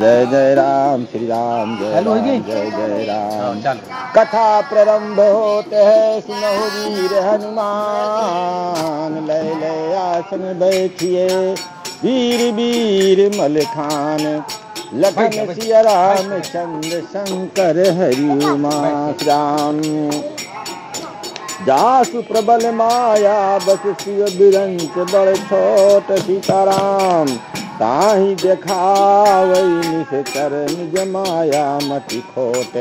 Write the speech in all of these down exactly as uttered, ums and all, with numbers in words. जय जय राम श्री राम जय राम, जय जय राम। कथा प्रारंभ होते है सुनहु वीर हनुमान। लय लय आसन बैठिए वीर वीर मलखान। लखन सिया राम चंद्र शंकर हरिमा राम। जासु प्रबल माया बस सिय बिरंत बड़ छोट सीताराम। ताही देखावै निज करम जमाया मति खोट।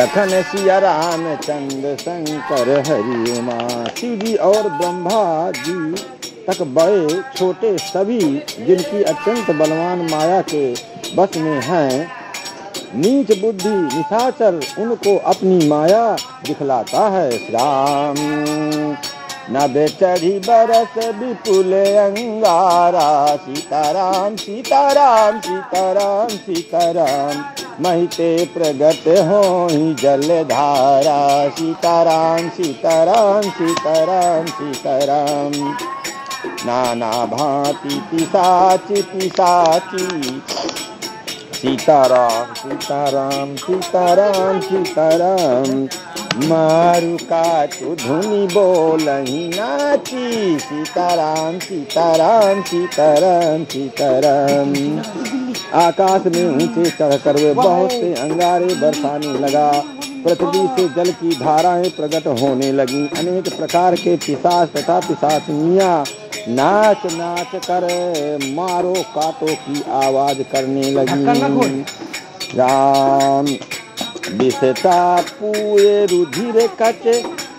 लखन सिया राम चंद्र शंकर हरि उमा। शिव जी और ब्रह्मा जी तक बड़े छोटे सभी जिनकी अत्यंत बलवान माया के बस में हैं। नीच बुद्धि निशाचर उनको अपनी माया दिखलाता है। राम नभ चढ़ी बरस विपुल अंगारा। सीताराम सीताराम सीताराम सीताराम। महिते प्रगट होई जलधारा। सीताराम सीताराम सीताराम सीताराम। नाना भांति पिशाची पिशाची। सीताराम सीताराम सीताराम सीताराम। मारू काचू धुनी बोलही नाची। सीताराम सीताराम सीताराम सीताराम। आकाश में ऊंचे चढ़कर वे बहुत से अंगारे बरसाने लगा। पृथ्वी से जल की धाराएं प्रकट होने लगी। अनेक प्रकार के पिशाच तथा पिशाचनिया नाच नाच कर मारो काटो की आवाज करने लगी। राम विषता पूरे रुधिर कच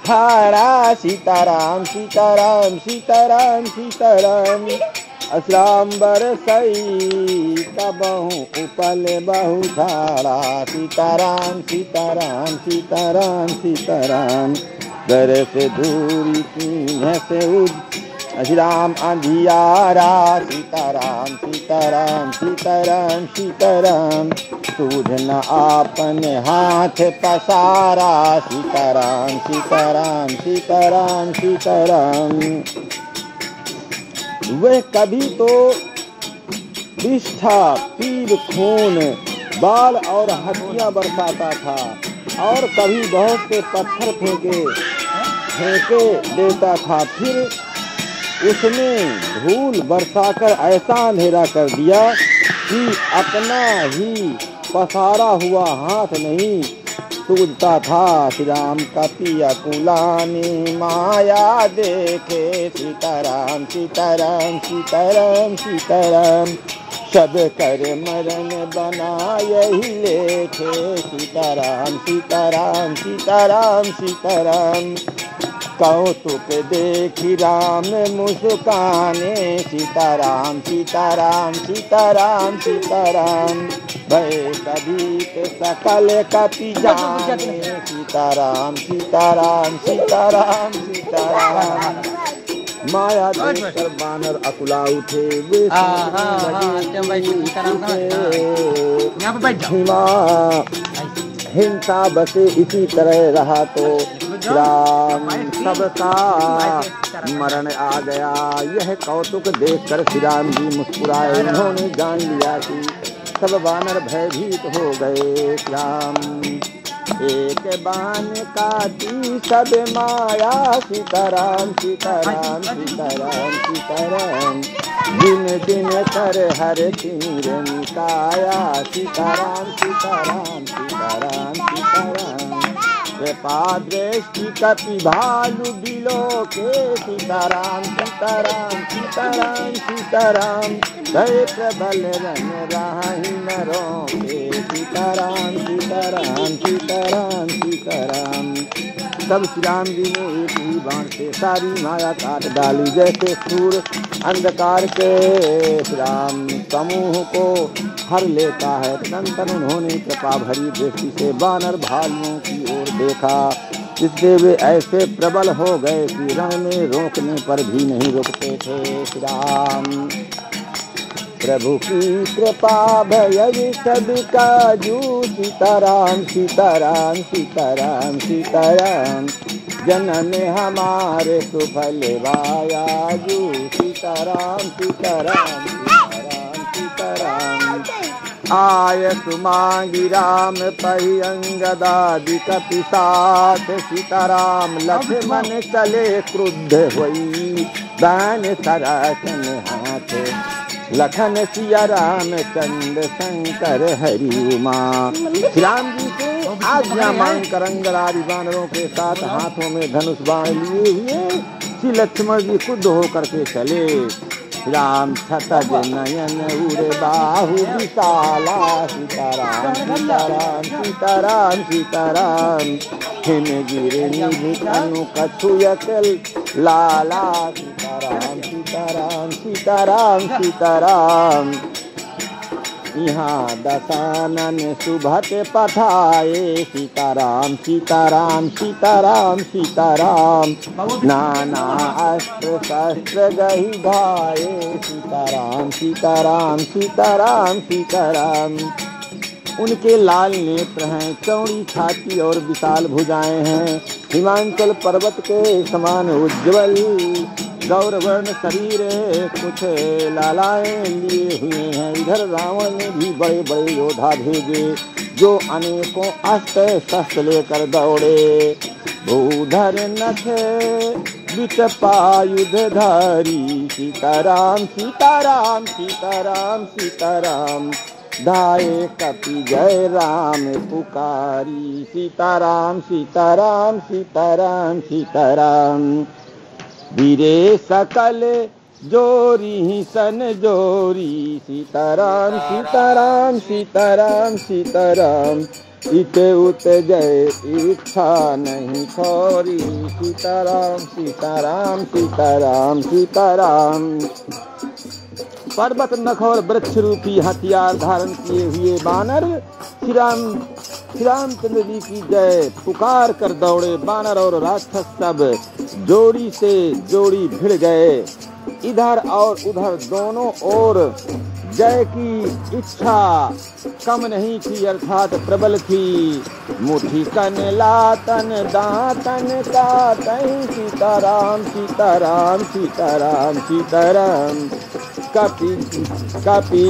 हारा। सीताराम सीताराम सीताराम सीताराम। असराम बरसई तबहु उपल बहु धारा। सीताराम सीताराम सीताराम सीताराम। गर से दूरी की से उद राम अंधियारा। सीताराम सीताराम सीताराम सीताराम। सूझना आपन हाथ पसारा। सीताराम सीताराम सीताराम सीताराम। वह कभी तो विष्ठा पीर खून बाल और हड्डियां बरसाता था और कभी बहुत से पत्थर फेंके फेंके देता था। फिर उसने धूल बरसाकर ऐसा अंधेरा कर दिया कि अपना ही पसारा हुआ हाथ नहीं सूझता था। श्री राम का पिया कुलानी माया देखे। सीताराम सीताराम सीताराम सीताराम। सब कर मरण बना यही लेखे। सीताराम सीताराम सीताराम सीताराम। कौतुक देखी राम मुस्काने। सीताराम सीताराम सीताराम सीताराम। भय कबीत सकल कपि जाने। सीताराम सीताराम सीताराम सीताराम। माया देखकर बानर अकुला उठे। वे हिंसा बसे इसी तरह रहा तो राम सबका मरण आ गया। यह कौतुक देखकर श्री राम जी मुस्कुराए। उन्होंने जान लिया कि सब वानर भयभीत हो गए। राम एक बान काटी सब माया। सीताराम सीताराम सीताराम सीताराम। दिन दिन कर हर तीर निकाया। सीताराम सीताराम सीताराम सीताराम। पाद्रेष्टि कपि भालु बिलोके। सीताराम सीताराम सीताराम सीताराम। भय प्रबल रन राहि नरों के। सीताराम सीताराम सीताराम सीताराम। तब श्री राम जी ने एक ही बाण से सारी माया काट डाली। जैसे सूर्य अंधकार के राम समूह को हर लेता है। तंतन उन्होंने कृपा भरी दृष्टि से बानर भालुओं की ओर देखा। इससे वे ऐसे प्रबल हो गए कि रण में रोकने पर भी नहीं रुकते थे। श्री राम प्रभु की कृपा भय सबका जू। सीताराम सीताराम सीताराम सीताराम। जनन हमारे सुफल वाया जू। सीताराम सीताराम सीताराम सीताराम। आय सुमांगी राम पहि अंगदादि कपि साथ। सीता राम लक्ष्मण चले क्रुद्ध हुई दान सरासन हाथ। लखन सिया राम चंद्र शंकर हरि उमा। श्री राम जी से आज्ञा मांग कर अंगदादि वानरों के साथ हाथों में धनुष बाण लिए हुए श्री लक्ष्मण जी खुद होकर के चले। राम छतज नयन उर बाहु विशाला। सीताराम सीताराम सीताराम सीताराम हिम गिरे निधनु कछुयकल लाला। सीताराम सीताराम सीताराम सीताराम यहाँ दशानन सुभट पठाए। सीताराम सीताराम सीताराम सीताराम नाना अस्त्र शस्त्र गहि भाए। सीताराम सीताराम सीताराम सीताराम उनके लाल नेत्र हैं, चौड़ी छाती और विशाल भुजाएं हैं, हिमांचल पर्वत के समान उज्ज्वल गौरवर्ण शरीर कुछ लालाएं लिए हुए हैं। इधर रावण ने भी बड़े बड़े योद्धा भेजे जो अनेकों अस्त्र शस्त्र लेकर दौड़े। भूधर नथ बिचपायुधधारी। सीताराम सीताराम सीताराम सीताराम धाये कपि जय राम पुकारी। सीताराम सीताराम सीताराम सीताराम वीरे सकल जोरी सन जोरी। सीताराम सीताराम सीताराम सीताराम इते उत जय इच्छा नहीं खोरी। सीताराम सीताराम सीताराम सीताराम पर्वत नख और वृक्ष रूपी हथियार धारण किए हुए बानर श्री राम श्री रामचंद्र जी की जय पुकार कर दौड़े। बानर और राक्षस सब जोड़ी से जोड़ी भिड़ गए। इधर और उधर दोनों ओर जय की इच्छा कम नहीं थी, अर्थात प्रबल थी। मुठी कन लातन दातन कातन। सीताराम सीताराम सीताराम सीताराम कपि कपि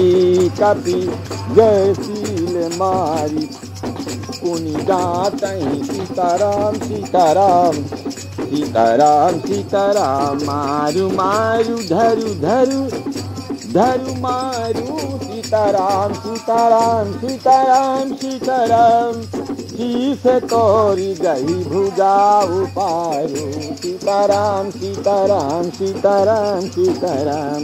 कपि जय सील मारी कुनी जातहि। सीताराम सीताराम सीताराम सीताराम मारू मारू धरु धरु धरु मारू। सीताराम सीताराम सीताराम सीताराम शीश तोरी गई भुजा उपारू। सीताराम सीताराम सीताराम सीताराम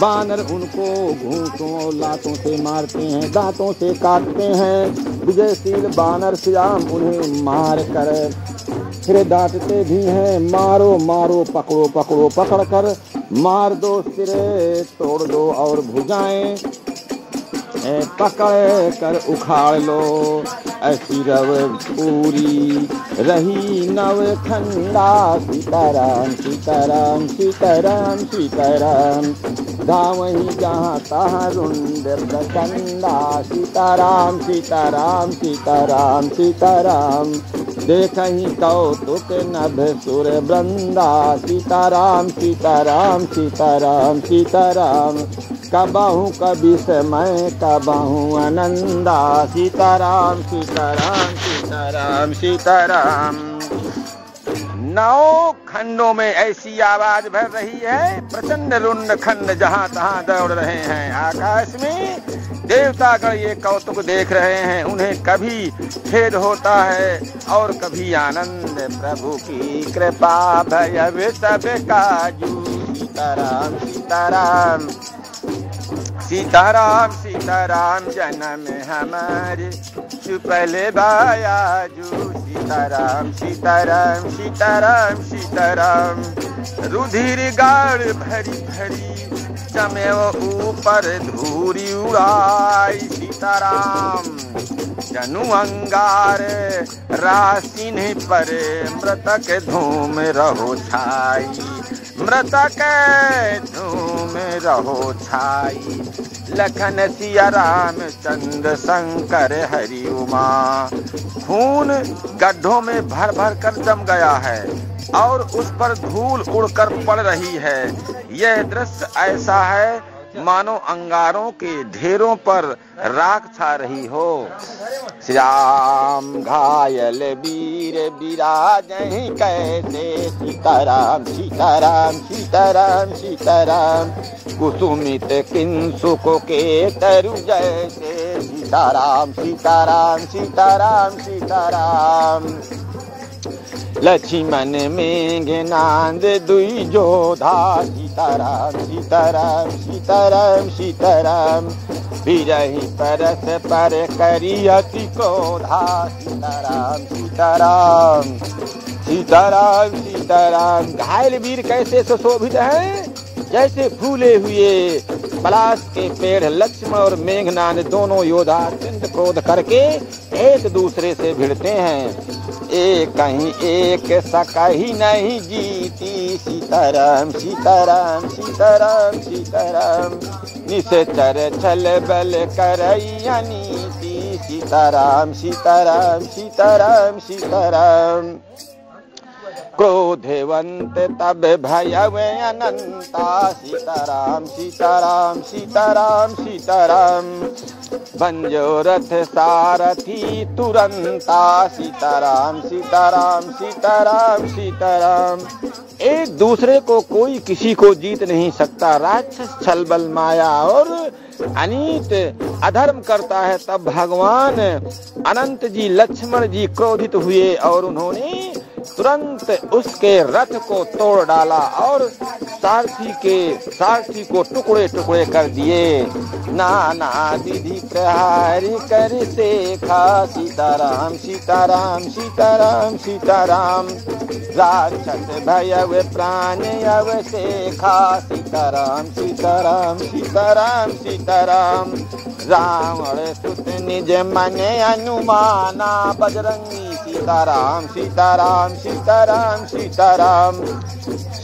बानर उनको घूंसों और लातों से मारते हैं, दांतों से काटते हैं। विजयशील बानर श्री राम उन्हें मार कर फिर डांटते भी हैं। मारो मारो पकड़ो पकड़ो पकड़ कर मार दो, सिरे तोड़ दो और भुजाएं पकड़ कर उखाड़ लो। ऐसी रव पूरी रही नव खंडा। सीताराम सीताराम सीताराम सीताराम धावहि जहाँ तहाँ रुंड प्रचंडा। सीताराम सीताराम सीताराम सीताराम देखहि कौतुक नभ सुर वृंदा। सीताराम सीताराम सीताराम सीताराम कबहु कबि समय कबहु आनंदा। सीताराम सीताराम सीताराम सीताराम नौ खंडों में ऐसी आवाज भर रही है, प्रचंड रुंड खंड जहाँ तहाँ दौड़ रहे हैं। आकाश में देवतागण ये कौतुक देख रहे हैं, उन्हें कभी खेद होता है और कभी आनंद। प्रभु की कृपा भय सब काजू। सीताराम सीताराम सीताराम सीताराम जन्म हमारे सुपले बायाजू। सीताराम सीताराम सीताराम सीताराम रुधिर गाढ़ भरी भरी चमे ऊपर धूरी उड़ाई। सीताराम जनु अंगार रासिन पर मृतक धूम रहो छाई। मृतक धूम रहो छाई लखन सिया राम चंद्र शंकर हरि उमा। खून गड्ढों में भर भर कर जम गया है और उस पर धूल उड़कर पड़ रही है। यह दृश्य ऐसा है मानो अंगारों के ढेरों पर राख छा रही हो। श्री राम घायल वीर विराजहि कैसे, सीताराम सीताराम सीताराम सीताराम, कुसुमित किंसुकों के तरु जैसे, सीताराम सीताराम सीताराम सीताराम। लक्ष्मण मेंघनंद दुई जोधा, सीताराम सीताराम सीताराम सीताराम, बिरहि परस पर करी अति क्रोधा, सीताराम सीताराम सीताराम सीताराम। घायल वीर कैसे सुशोभित हैं, जैसे फूले हुए पलाश के पेड़। लक्ष्मण और मेघनाद दोनों योद्धा अत्यंत क्रोध करके एक दूसरे से भिड़ते हैं। एक कहीं एक सकही नहीं जीती, सीताराम सीताराम सीताराम सीताराम, निश्चर छल बल करैया नीति, सीताराम सीताराम सीताराम सीताराम। क्रोधवंत तब भयवे अनंता, सीताराम सीताराम सीताराम सीताराम, बंजोरथ सारथी तुरंता, सीताराम सीताराम सीताराम सीताराम। एक दूसरे को कोई किसी को जीत नहीं सकता। राक्षस छल बल माया और अनीत अधर्म करता है। तब भगवान अनंत जी लक्ष्मण जी क्रोधित हुए और उन्होंने तुरंत उसके रथ को तोड़ डाला और सारथी के सारथी को टुकड़े टुकड़े कर दिए। नाना दीदी प्रहारी कर देखा, सीताराम सीताराम सीताराम सीताराम, राक्षस भय वे प्राण अवसेखा, सीताराम सीताराम सीताराम सीताराम। रावण सुत निज मन अनुमाना, बजरंगी सीताराम सीताराम सीताराम सीताराम,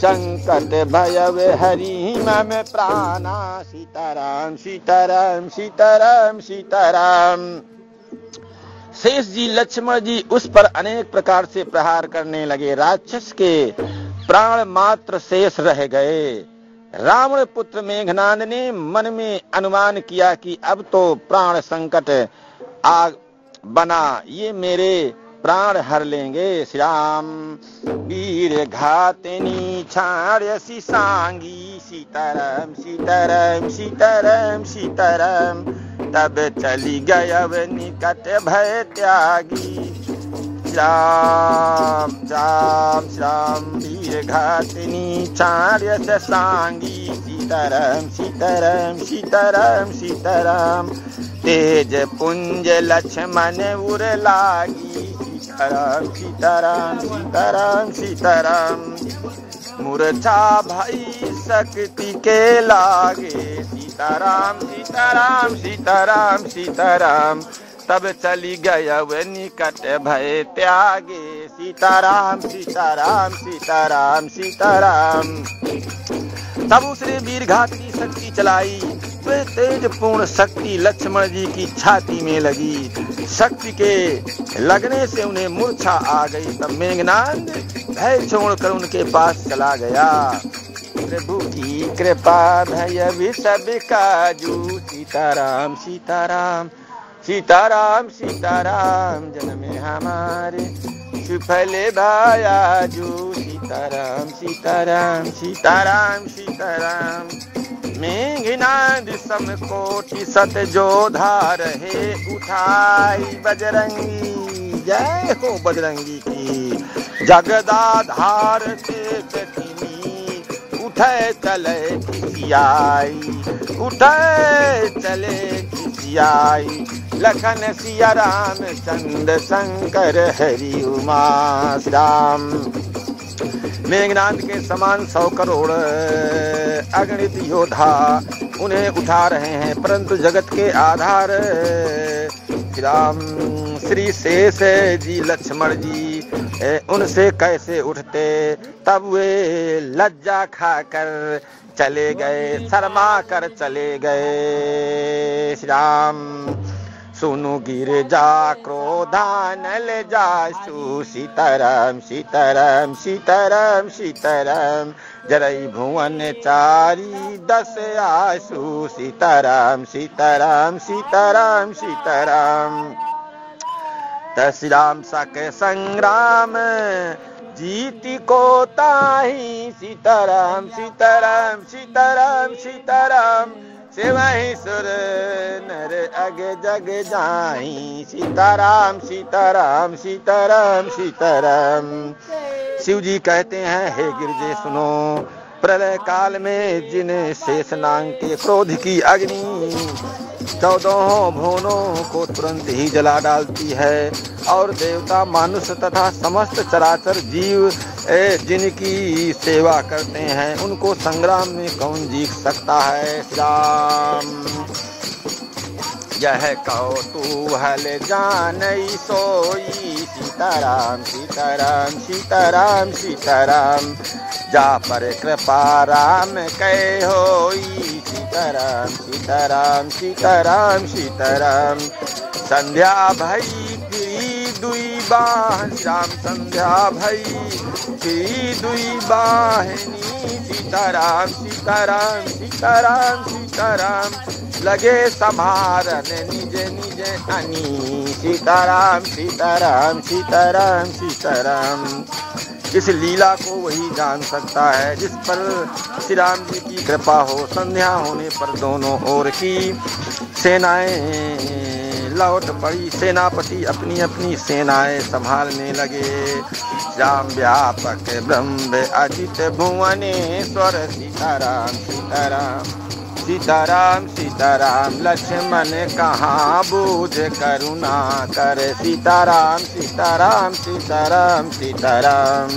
संकट भयवे हरि मम प्राणा, सीताराम सीताराम सीताराम सीताराम। शेष जी लक्ष्मण जी उस पर अनेक प्रकार से प्रहार करने लगे। राक्षस के प्राण मात्र शेष रह गए। रावण पुत्र मेघनाद ने मन में अनुमान किया कि अब तो प्राण संकट आ बना, ये मेरे प्राण हर लेंगे। श्री राम वीर घातनी छाड़सी सांगी, सीताराम सीताराम सीताराम सीताराम, तब चली गया निकट भय त्यागी। श्याम श्याम श्याम वीर घातनी छाड़स सांगी, सीताराम सीताराम सीताराम सीताराम, तेज पुंज लक्ष्मण उर लागी, सीताराम सीताराम सीताराम सीताराम, मूर्छा भई शक्ति के लागे, सीताराम सीताराम सीताराम सीताराम, तब चली गया वे निकट भय त्यागे। सीताराम सीताराम सीताराम सीताराम। तब उसने वीरघात की शक्ति चलाई। वे तेज पूर्ण शक्ति लक्ष्मण जी की छाती में लगी। शक्ति के लगने से उन्हें मूर्छा आ गई। तब मेघनाद भय छोड़कर उनके पास चला गया। प्रभु की कृपा भय भी सब काजू, सीताराम सीताराम सीताराम सीताराम, जन्मे हमारे सुफले भायाजू, सीताराम सीताराम सीताराम सीताराम। मेघनाद समकोटि सत जोधा रहे, उठाई बजरंगी, जय हो बजरंगी की। जगदाधार से कटिनी उठे चले खिसियाई, उठे चले खिसियाई, लखन सिया राम चंद्र शंकर हरि उमा। राम मेघनाद के समान सौ करोड़ अगणित योद्धा उन्हें उठा रहे हैं, परंतु जगत के आधार राम श्री शेष जी लक्ष्मण जी उनसे कैसे उठते। तब वे लज्जा खाकर चले गए, शर्मा कर चले गए। श्री राम सुनु गिरजा क्रोधानल जासु सीताराम सीताराम सीताराम सीताराम जरई भुवन चारी दस आसु सीताराम सीताराम सीताराम सीताराम तस राम सके संग्राम जीति को ताही सीताराम सीताराम सीताराम सीताराम सेवहि सुर नर अग जग जाहि सीताराम सीताराम सीताराम सीताराम। शिव जी कहते हैं, हे गिरजे सुनो, प्रलय काल में जिन शेषनांग के क्रोध की अग्नि चौदहों भुवनों को तुरंत ही जला डालती है और देवता मानुष तथा समस्त चराचर जीव जिनकी सेवा करते हैं उनको संग्राम में कौन जीत सकता है। राम यह कौतूहल जानई सोई सीताराम सीताराम सीताराम सीताराम जा पर कृपा राम कह होई सीताराम सीताराम सीताराम सीताराम संध्या भई फिरी दुई बाहन राम संध्या भई फिरी दुई बाहनी सीताराम सीताराम सीताराम सीताराम लगे समारन निज निज अनी सीताराम सीताराम सीताराम सीताराम। इस लीला को वही जान सकता है जिस पर श्री राम जी की कृपा हो। संध्या होने पर दोनों ओर की सेनाएं लौट पड़ी, सेनापति अपनी अपनी सेनाएं संभालने लगे। राम व्यापक ब्रह्म अजित भुवनेश्वर सीताराम सीताराम सीताराम सीताराम लक्ष्मण कहाँ बूझ करुणा कर सीताराम सीताराम सीताराम सीताराम।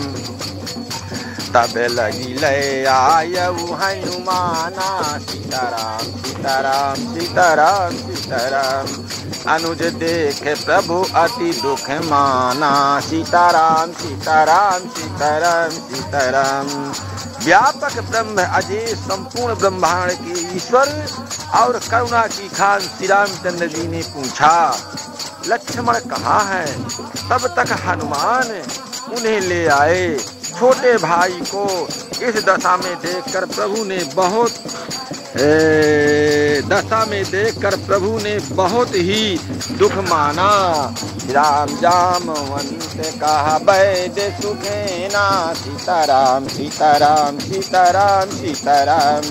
तब लगी ले आयऊ हनुमाना सीताराम सीताराम सीताराम सीताराम अनुज देख प्रभु अति दुख माना सीताराम सीताराम सीताराम सीताराम। व्यापक ब्रह्म अजय संपूर्ण ब्रह्मांड के ईश्वर और करुणा की खान श्री रामचंद्र जी ने पूछा, लक्ष्मण कहाँ है? तब तक हनुमान उन्हें ले आए। छोटे भाई को इस दशा में देखकर प्रभु ने बहुत ए, दशा में देखकर प्रभु ने बहुत ही दुख माना। राम जामवंत कहा वैद सुखेना सीताराम सीताराम सीताराम सीताराम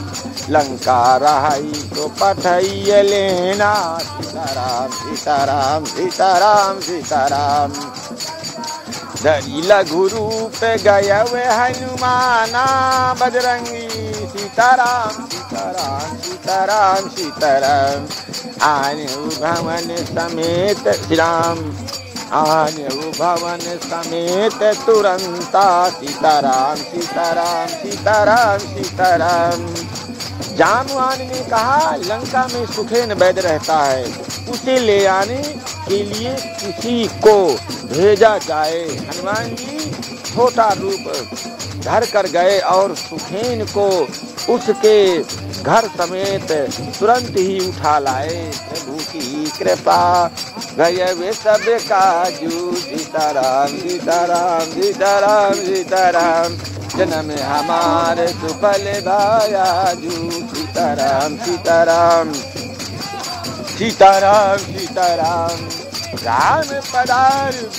लंका रहाई तो पठैय लेना सीताराम सीताराम सीताराम सीताराम। धरी लघु रूप गय वे हनुमाना बजरंगी सीताराम सीताराम सीताराम सीताराम आने भवन समेत श्री राम आने भवन समेत तुरंता सीताराम सीताराम सीताराम सीताराम। जामवान ने कहा, लंका में सुखेन वैद रहता है, उसे ले आने के लिए किसी को भेजा जाए। हनुमान जी छोटा रूप धर कर गए और सुखेन को उसके घर समेत तुरंत ही उठा लाए। प्रभु की कृपा गए वे सब काजू सीताराम सीताराम सीताराम सीताराम जन्म हमारे सुफल भाया जू सीताराम सीताराम सीताराम सीताराम राम पदार्थ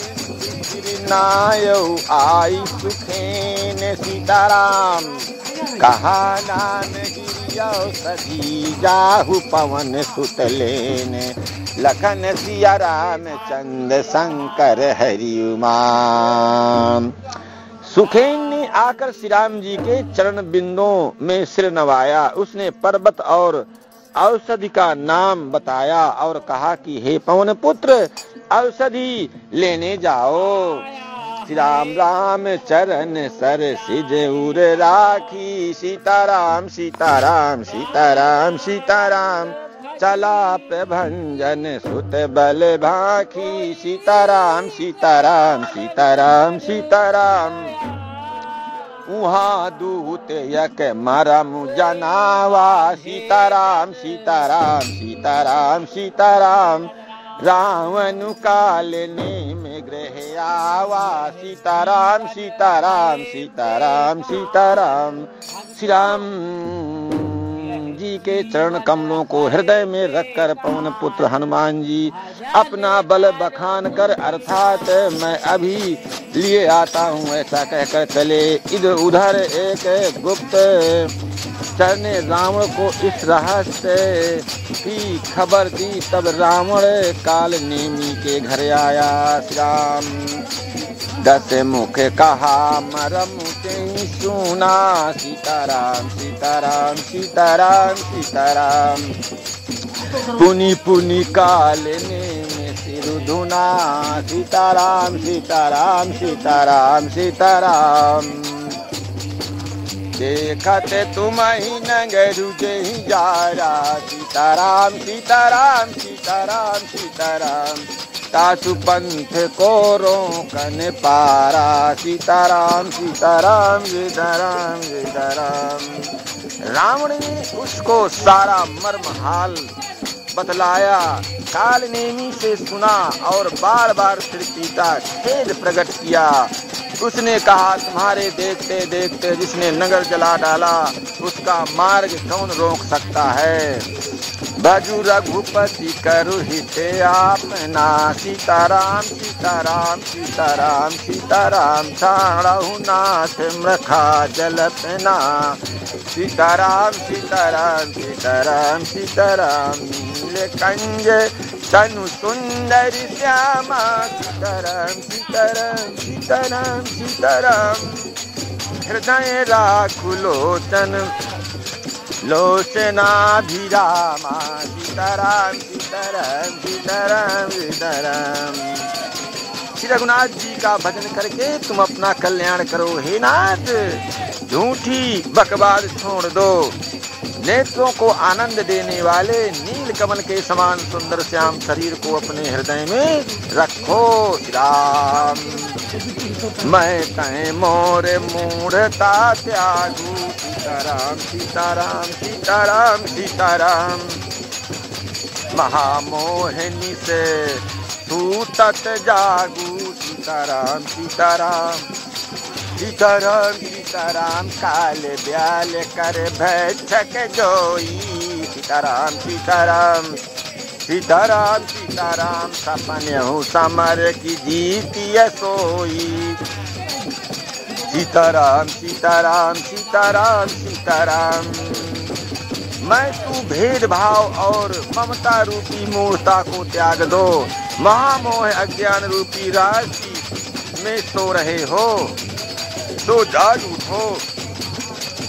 नायऊ आई सुखेन सीताराम कहा नाम सभी जाहु पवन सुतलेन लखन सिया राम चंद्र शंकर हरिउमाम। सुखेन ने आकर श्री राम जी के चरण बिंदों में सिर नवाया। उसने पर्वत और औषधि का नाम बताया और कहा कि हे पवन पुत्र, औषधि लेने जाओ। श्री राम राम चरण सर सिज उर राखी सीताराम सीताराम सीताराम सीताराम चला प्रभंजन सुत बल भाखी सीताराम सीताराम सीताराम सीताराम उहाँ दूत यक मरम जनावा सीताराम सीताराम सीताराम सीताराम रावणु काल नेम गृह आवा। सीताराम सीताराम सीताराम सीताराम। श्री राम जी के चरण कमलों को हृदय में रखकर पवन पुत्र हनुमान जी अपना बल बखान कर अर्थात मैं अभी लिए आता हूँ ऐसा कहकर चले। इधर उधर एक गुप्त चर ने रावण को इस रहस्य की खबर दी। तब रावण काल नेमी के घर आया। राम दस मुख कहा मरम तें सुना। सीताराम सीताराम सीताराम सीताराम। पुनि पुनि काल नेम सिरु धुना। सीताराम सीताराम सीताराम सीताराम। देखत तुम ही नंग रुजे ही जारा। सीताराम सीताराम सीताराम सीताराम। तासु पंथ को रोकन पारा। सीताराम सीताराम सीताराम सीताराम। रावण ने उसको सारा मर्म हाल बतलाया, काल नेमी से सुना और बार बार श्री सीता खेद प्रकट किया। उसने कहा तुम्हारे देखते देखते जिसने नगर जला डाला उसका मार्ग कौन रोक सकता है। बाजू रघुपति करु हिते आपना। सीताराम सीताराम सीताराम सीताराम। छाड़हु नाथ मृखा जलपना। सीताराम सीताराम सीताराम सीताराम। कंज तनु सुंदर श्यामा। सीताराम सीताराम सीताराम सीताराम। हृदय राखुलोचन लोचनाभिरामा। सीताराम सीताराम सीताराम सीताराम। श्री रघुनाथ जी का भजन करके तुम अपना कल्याण करो हे नाथ। झूठी बकवाद छोड़ दो। नेत्रों को आनंद देने वाले नील कमल के समान सुंदर श्याम शरीर को अपने हृदय में रखो। राम मैं तय मोर मूढ़ता त्यागू। सीताराम सीताराम सीताराम सीताराम। महामोहिनी से तू तत जागू। सीताराम सीताराम सीताराम सीताराम। काल ब्याल कर भैचक जोई। सीताराम सीताराम सीताराम सीताराम। सपन हूँ समर की जीतिय सोई। सीताराम सीताराम सीताराम सीताराम। मैं तू भेदभाव और ममता रूपी मूर्ता को त्याग दो। महामोह अज्ञान रूपी राशि में सो रहे हो तो जाग उठो।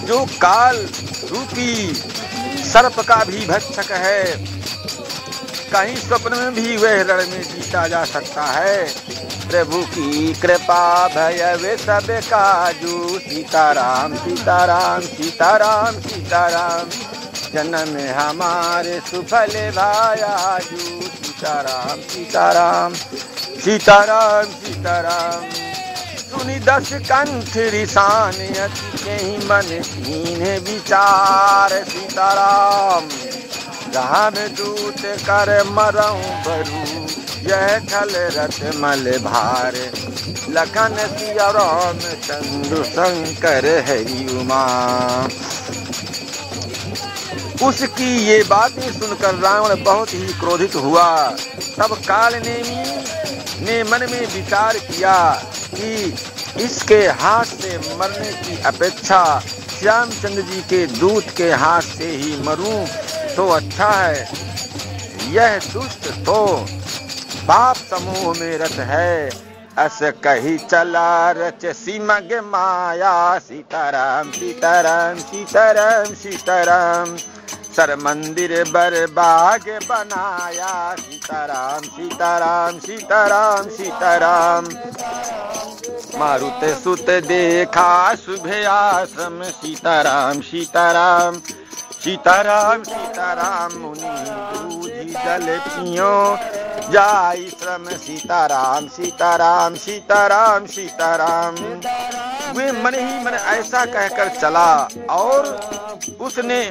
जो काल रूपी सर्प का भी भक्षक है कहीं स्वप्न में भी वह रण में जीता जा सकता है। प्रभु की कृपा भय सब काजू। सीताराम सीताराम सीताराम सीताराम। जन्म हमारे सुफल भायाजू। सीताराम सीताराम सीताराम सीताराम। सुनि दस कंठ रिसान अति के ही मन हीन विचार। सीताराम राम दूत कर मरऊ बरू। यह खल रत मल भार। लखन सिया राम चंद्र शंकर हरि उमा। उसकी ये बातें सुनकर रावण बहुत ही क्रोधित हुआ। तब काल नेमी ने मन में विचार किया कि इसके हाथ से मरने की अपेक्षा श्यामचंद्र जी के दूत के हाथ से ही मरूं तो अच्छा है। यह दुष्ट तो पाप समूह में रत है। अस कही चला रच सीमग माया। सीताराम सीताराम सीताराम सीताराम। सर मंदिर बरबाग बनाया। सीताराम सीताराम सीताराम सीताराम। मारुत सुत देखा सुबह आश्रम। सीताराम सीताराम सीताराम सीताराम। मुनि दूजी जल पियो जाई श्रम। सीताराम सीताराम सीताराम सीताराम। वे मन ही मन ऐसा कहकर चला और उसने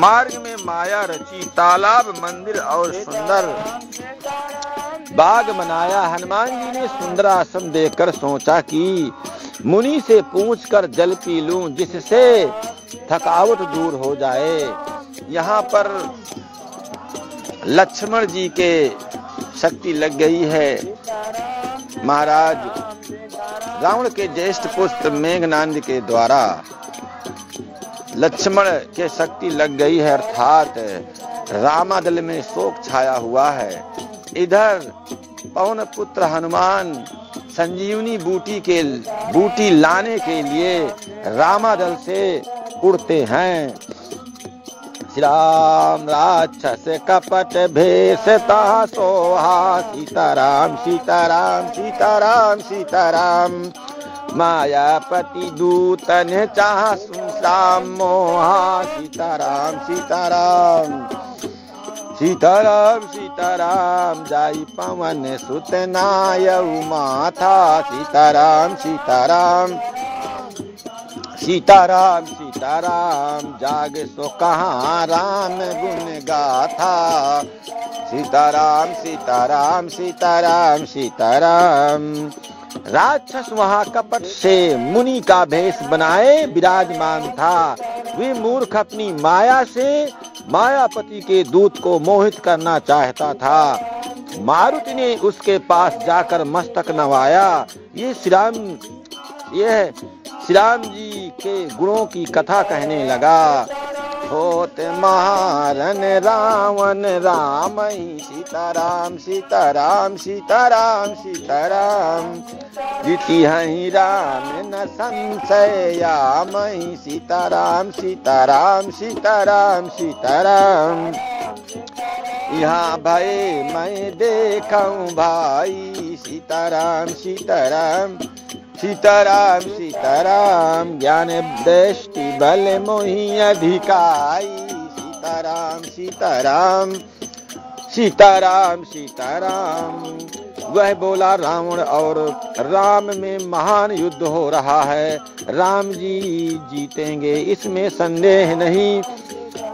मार्ग में माया रची तालाब मंदिर और सुंदर बाग बनाया। हनुमान जी ने सुंदर आसन देखकर सोचा कि मुनि से पूछकर जल पी लूं जिससे थकावट दूर हो जाए। यहाँ पर लक्ष्मण जी के शक्ति लग गई है। महाराज, रावण के ज्येष्ठ पुत्र मेंघनंद के द्वारा लक्ष्मण के शक्ति लग गई है, अर्थात रामादल में शोक छाया हुआ है। इधर पवन पुत्र हनुमान संजीवनी बूटी के बूटी लाने के लिए रामादल से उड़ते हैं। श्री राम राक्षस कपट भेषता सोहा, सीताराम सीताराम सीताराम सीताराम, मायापति दूतन चाह सुनसाम मोहा, सीताराम सीताराम सीताराम सीताराम, जाई पवन सुत नायउ माथा, सीताराम सीताराम सीताराम सीताराम, जाग सो कहाँ राम गुण गाथा, सीताराम सीताराम सीताराम सीताराम। राक्षस वहाँ कपट से मुनि का भेष बनाए विराजमान था। वे मूर्ख अपनी माया से मायापति के दूत को मोहित करना चाहता था। मारुति ने उसके पास जाकर मस्तक नवाया। ये श्री राम यह श्री राम जी के गुणों की कथा कहने लगा। होत महारन रावण राम ही, सीताराम सीताराम सीताराम सीताराम, जीती हई राम न संशय याम ही, सीताराम सीताराम सीताराम सीताराम। यहाँ भय मैं देखऊँ भाई, सीताराम सीताराम सीताराम सीताराम, ज्ञान दृष्टि बल मोहि अधिकाई, सीताराम सीताराम सीताराम सीताराम। वह बोला, रावण और राम में महान युद्ध हो रहा है, राम जी जीतेंगे इसमें संदेह नहीं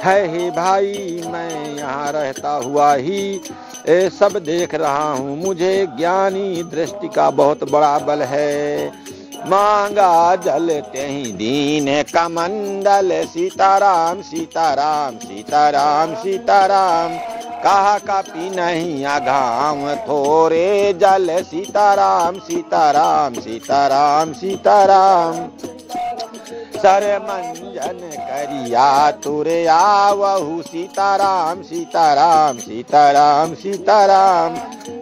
है। हे भाई, मैं यहाँ रहता हुआ ही ए सब देख रहा हूँ, मुझे ज्ञानी दृष्टि का बहुत बड़ा बल है। मांगा जल तेहि दीन कमंडल, सीताराम सीताराम सीताराम सीताराम, कहा कापी नहीं अघाम थोरे जल, सीताराम सीताराम सीताराम सीताराम। सरमंजन करिया तुरे आवहु, सीताराम सीताराम सीताराम सीताराम,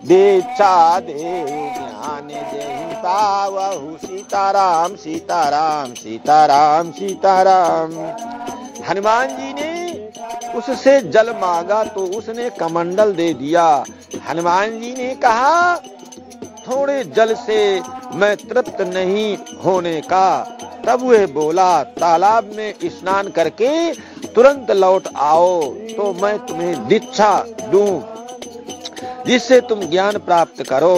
दीक्षा देव ज्ञान देहि पावहु, सीताराम सीताराम सीताराम सीताराम। हनुमान जी ने उससे जल मांगा तो उसने कमंडल दे दिया। हनुमान जी ने कहा, थोड़े जल से मैं तृप्त नहीं होने का। तब वह बोला, तालाब में स्नान करके तुरंत लौट आओ तो मैं तुम्हें दीक्षा दूं जिससे तुम ज्ञान प्राप्त करो।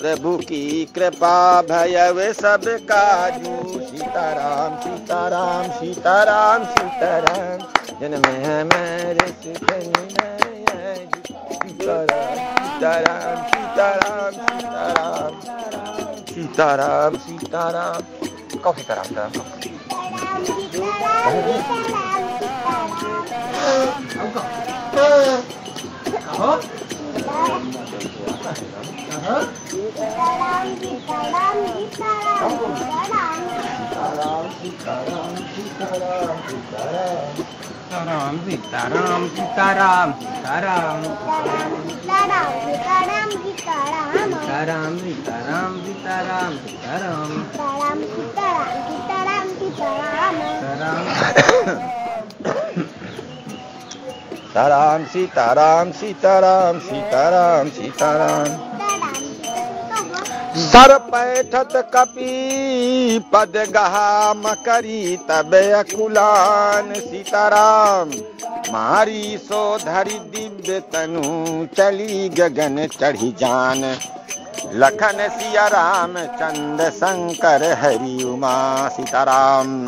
प्रभु की कृपा भयवे सब काजू, सीताराम सीताराम सीताराम सीताराम, जन्म है मेरे सीताराम सीताराम सीताराम सीताराम सीताराम। सीताराम राम सीताराम सीताराम सीताराम सीताराम। सर पैठत कपी पद गहा मकरी तब अकुलान, सीताराम मारी सो धरि दिव्य तनु चली गगन चढ़ी जान, लखन सिया राम चंद्र शंकर हरि उमा, सीताराम।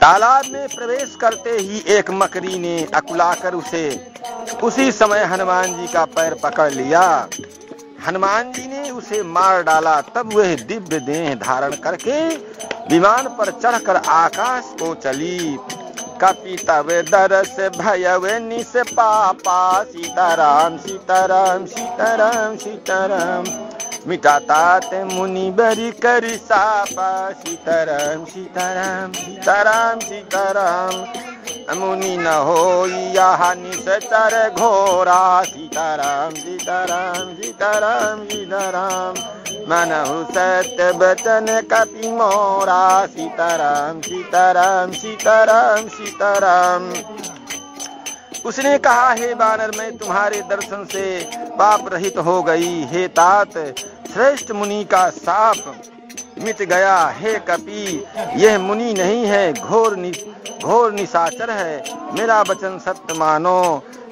तालाब में प्रवेश करते ही एक मकड़ी ने अकुलाकर उसे उसी समय हनुमान जी का पैर पकड़ लिया। हनुमान जी ने उसे मार डाला। तब वह दिव्य देह धारण करके विमान पर चढ़कर आकाश को चली। कपितव दरस भयव निस पापा, सीताराम सीताराम सीताराम सीताराम, मिटातात मुनि बरी कर सापा, सीताराम सीताराम सीताराम सीताराम, मुनि न होई यहाँ निसचर घोरा, सीताराम सीताराम सीताराम सीताराम, मनहु सत्य बचन कपि मोरा, सीताराम सीताराम सीताराम सीताराम। उसने कहा, हे बानर, मैं तुम्हारे दर्शन से पाप रहित हो गई। हे तात, श्रेष्ठ मुनि का साप मिट गया। हे कपि, यह मुनि नहीं है, घोर नि, घोर निशाचर है। मेरा वचन सत्य मानो।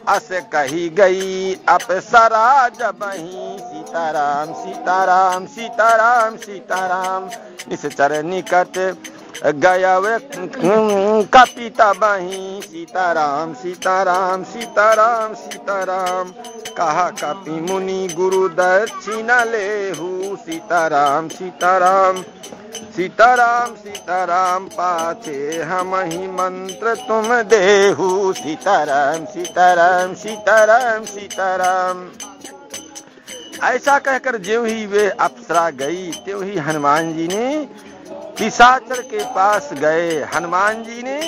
अस कही गई अपसरा जबही, सीताराम सीताराम सीताराम सीताराम, निसचर निकट गया वे कपिता बही, सीताराम सीताराम सीताराम सीताराम। कहा कपि मुनि गुरु दक्षिणा लेहू, सीताराम सीताराम सीताराम सीताराम, पाछे हम ही मंत्र तुम देहू, सीताराम सीताराम सीताराम सीताराम। ऐसा कहकर ज्यों ही वे अप्सरा गई, त्यों ही हनुमान जी ने पिशाचर के पास गए। हनुमान जी ने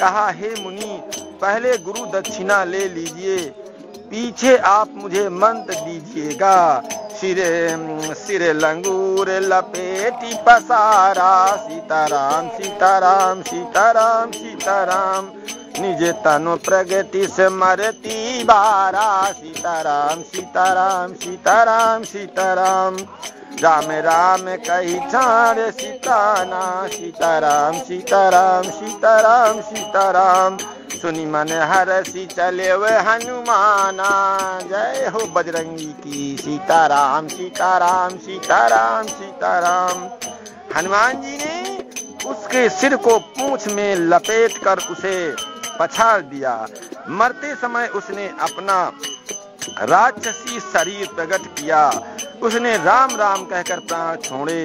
कहा, हे मुनि, पहले गुरु दक्षिणा ले लीजिए, पीछे आप मुझे मंत्र दीजिएगा। सिरे सिरे लंगूर लपेटी पसारा, सीताराम सीताराम सीताराम सीताराम, निजे तनु प्रगति से मरती बारा, सीताराम सीताराम सीताराम सीताराम, राम राम कही चार सीताना, सीताराम सीताराम सीताराम सीताराम, सुनी मन हरसी चले वे हनुमाना, जय हो बजरंगी की, सीताराम सीताराम सीताराम सीताराम। हनुमान जी ने उसके सिर को पूंछ में लपेट कर उसे पछाड़ दिया। मरते समय उसने अपना राक्षसी शरीर प्रकट किया। उसने राम राम कहकर प्राण छोड़े।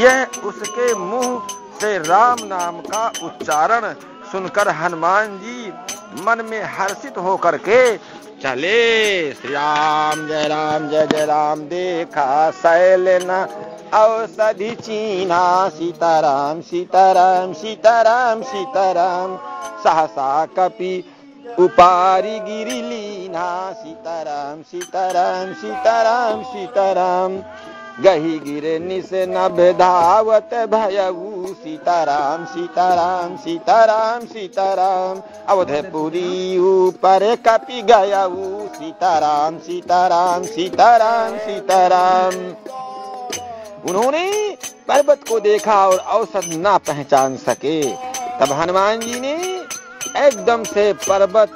यह उसके मुंह से राम नाम का उच्चारण सुनकर हनुमान जी मन में हर्षित होकर के चले। श्री राम जय राम जय जय राम, देखा शैल न औषधि चीना, सीताराम सीताराम सीताराम सीताराम, सहसा कपि उपारी गिरी लीना, सीताराम सीताराम सीताराम सीताराम, गही गिरे निस नभ धावत भयऊ, सीताराम सीताराम सीताराम सीताराम, अवधपुरी ऊपर कपि गयऊ, सीताराम सीताराम सीताराम सीताराम। उन्होंने पर्वत को देखा और औषध ना पहचान सके। तब हनुमान जी ने एकदम से पर्वत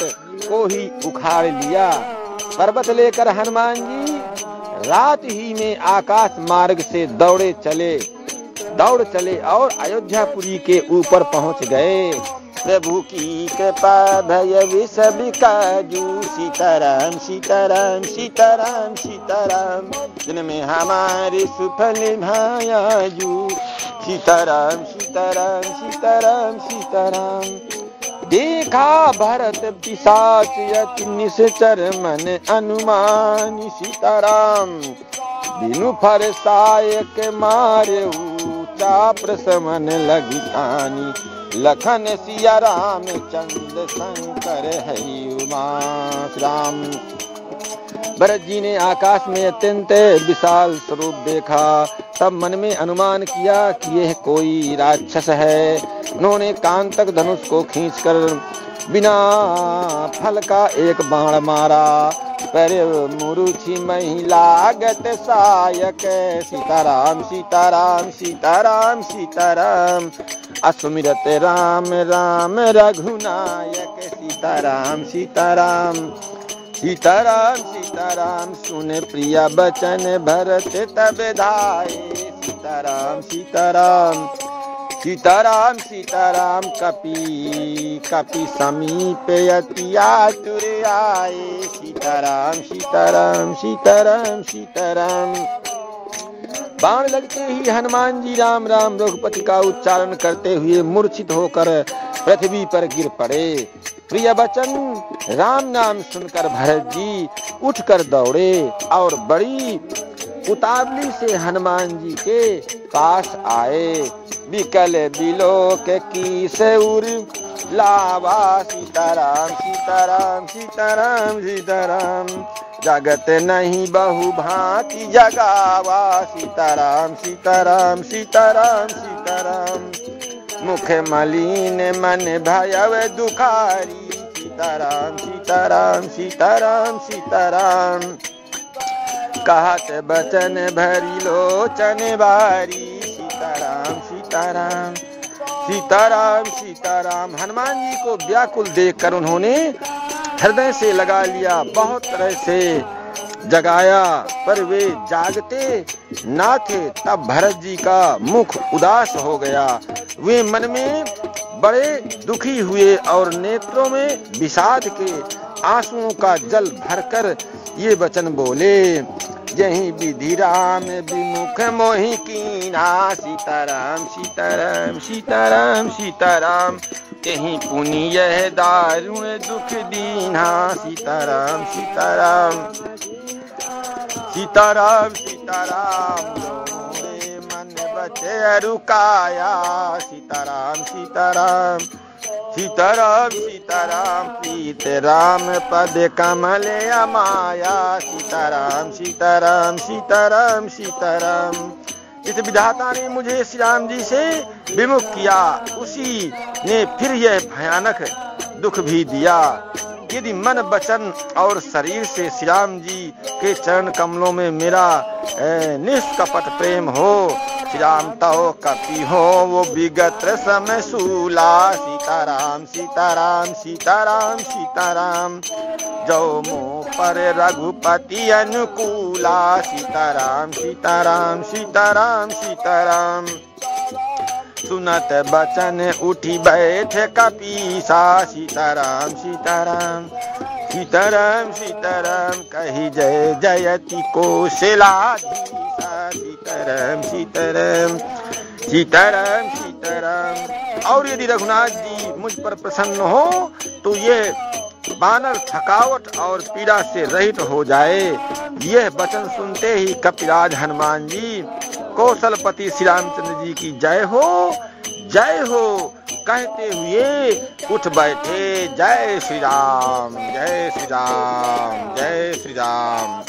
को ही उखाड़ लिया। पर्वत लेकर हनुमान जी रात ही में आकाश मार्ग से दौड़े चले दौड़ चले और अयोध्यापुरी के ऊपर पहुंच गए। प्रभु की कृपा भय विसबिकाजू, सीताराम सीताराम सीताराम सीताराम, जिनमें हमारे सुफल भायाजू, सीताराम सीताराम सीताराम सीताराम। देखा भरत पिशाच यति निश्चर मन अनुमान, सीताराम बिनु फरसाय के मारे चाप्र समन लगी तानी, लखन सिया राम चंद्र शंकर हरि उमास राम। भरत जी ने आकाश में अत्यंत विशाल स्वरूप देखा। तब मन में अनुमान किया कि यह कोई राक्षस है। उन्होंने कान तक धनुष को खींचकर बिना फल का एक बाण मारा। पर मुरुचि महिला गत सायक, सीताराम सीताराम सीताराम सीताराम, असुमिरत राम राम रघुनायक, सीताराम सीताराम सीताराम सीताराम, सुने प्रिया बचन भरत तब धाये, सीताराम सीताराम सीताराम सीताराम, कपि कपि समीप यति आतुर आए, सीताराम सीताराम सीताराम सीताराम। बाण लगते ही हनुमान जी राम राम रघुपति का उच्चारण करते हुए मूर्छित होकर पृथ्वी पर गिर पड़े। प्रिय बचन राम नाम सुनकर भरत जी उठकर दौड़े और बड़ी उतावली से हनुमान जी के पास आए। बिकल बिलोक की सेउर लावा सीताराम सीताराम सीताराम सीताराम। जगत नहीं बहु भांति जगावा सीताराम सीताराम सीताराम सीताराम। मुख मलिन मन भयव दुखारी सीताराम सीताराम सीताराम सीताराम। कहत बचन भरी लोचन बारी सीताराम सीताराम सीताराम सीताराम। हनुमान जी को व्याकुल देखकर उन्होंने हृदय से लगा लिया, बहुत तरह से जगाया पर वे जागते ना थे। तब भरत जी का मुख उदास हो गया, वे मन में बड़े दुखी हुए और नेत्रों में विषाद के आंसुओं का जल भरकर ये वचन बोले। यही विधि राम विमुख मोहि कीना सीताराम सीताराम सीताराम सीताराम। यही पुनि यह दारुण दुख दीना सीताराम सीताराम सीताराम सीताराम। मन बचे रुकाया सीताराम सीताराम सीताराम सीताराम। प्रीत राम पद कमल अमाया सीताराम सीताराम सीताराम सीताराम। इस विधाता ने मुझे श्री राम जी से विमुख किया, उसी ने फिर यह भयानक दुख भी दिया। यदि मन वचन और शरीर से श्री राम जी के चरण कमलों में मेरा निष्कपट प्रेम हो श्री राम तो कपि हो वो विगत समय सूला सीताराम सीताराम सीताराम सीताराम। जो मोह पर रघुपति अनुकूला सीताराम सीताराम सीताराम सीताराम। सुनत बचन उठी बैठ कपीसा सीताराम सीताराम सीताराम सीताराम। कही जय जयति कौशलाधीशा सीताराम सीताराम सीताराम सीताराम। और यदि रघुनाथ जी मुझ पर प्रसन्न हो तो ये बानर थकावट और पीड़ा से रहित हो जाए। यह वचन सुनते ही कपिराज हनुमान जी कौशलपति श्री रामचंद्र जी की जय हो जय हो कहते हुए उठ बैठे। जय श्री राम जय श्री राम जय श्री राम।